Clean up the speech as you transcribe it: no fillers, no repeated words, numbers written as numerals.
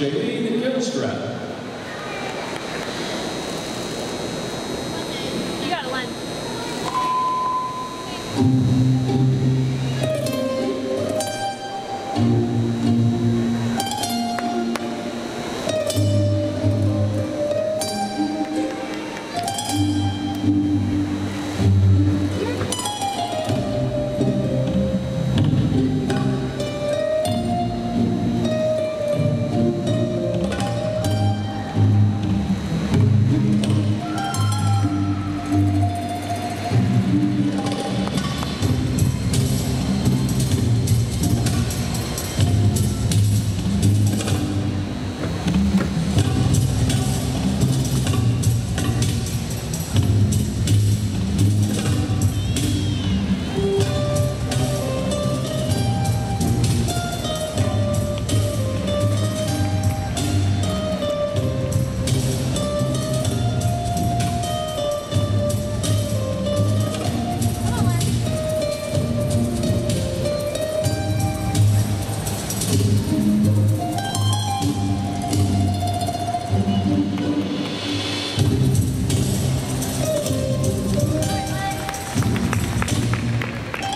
J. D.